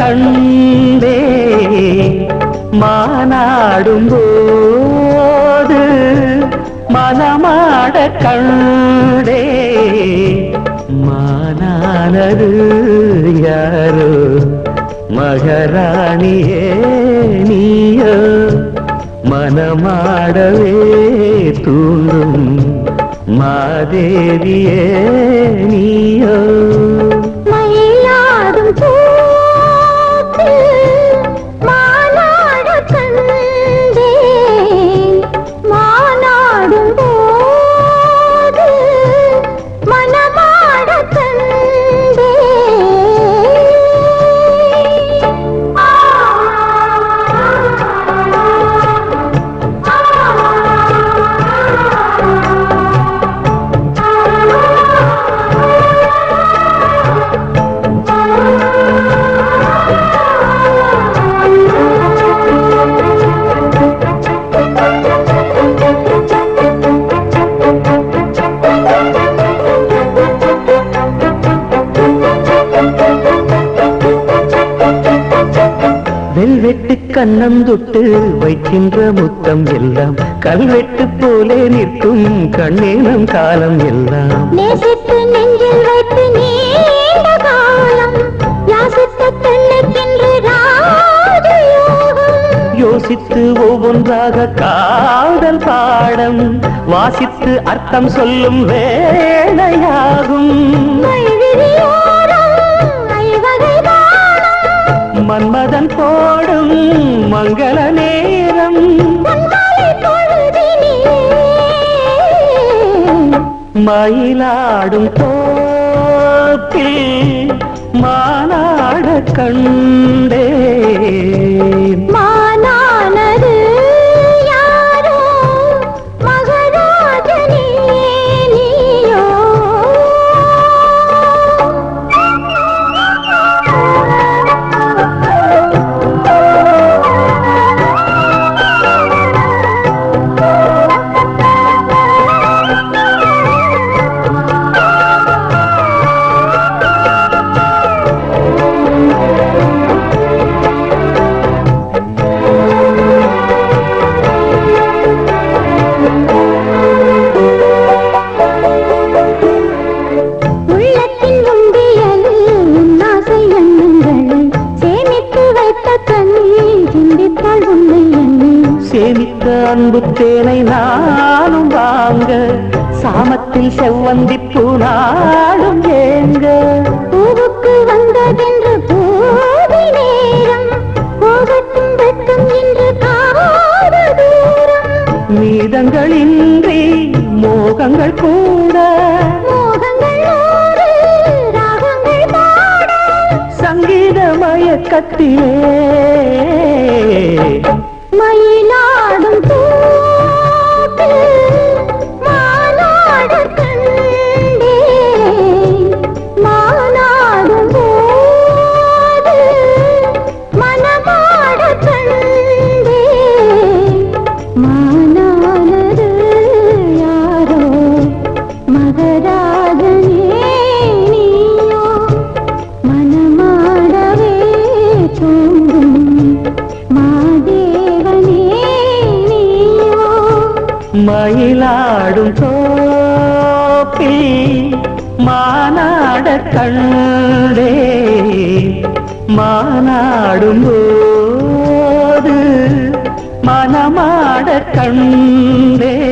கண்டே மானாடும்போது மனமாட கண்டே மானானது யாரோ மகராணியே நீயோ மனமாடவே தூண்டும் மாதேவியே நீயோ மயிலாடும் தோப்பில் மானாட கண்டே மானாடும் போது மனமாட கண்டே வெல்வெட்டு கண்ணம் தொட்டு வைக்கின்ற முத்தம் எல்லாம் கல்வெட்டு போலே நிற்கும் கண்ணேனும் காலம் எல்லாம் நேசித்து நெஞ்சில் வைத்து நீண்ட காலம் யாசித்த தன்னைக்கின்று ராஜயோகம் யோசித்து ஒவ்வொன்றாக காதல் பாடம் வாசித்து அர்த்தம் சொல்லும் வேளையாகும் மன்மதன் போடும் மங்கள நேரம் மயிலாடும் தோப்பில் மானாட கண்டே மானானது யாரோ மகராஜனே நீயோ அன்பு தேனை நானும் வாங்க சாமத்தில் செவ்வந்தி பூ நாடும் ஏங்க பூவுக்கு வந்ததென்று பூவி நேரம் போகட்டும் வெட்கம் என்று காத தூரம் மீதங்களின்றி மோகங்கள் கூட சங்கீத மயக்கத்திலே மயிலாடும் தோப்பில் மானாட கண்டே மானாடும் போது மனமாட கண்டே மானானது யாரோ மகராஜனே நீயோ மனமாடவே தூங்கும் மயிலாடும் தோப்பில் மானாட கண்டே மானாடும் போது மனமாட கண்டே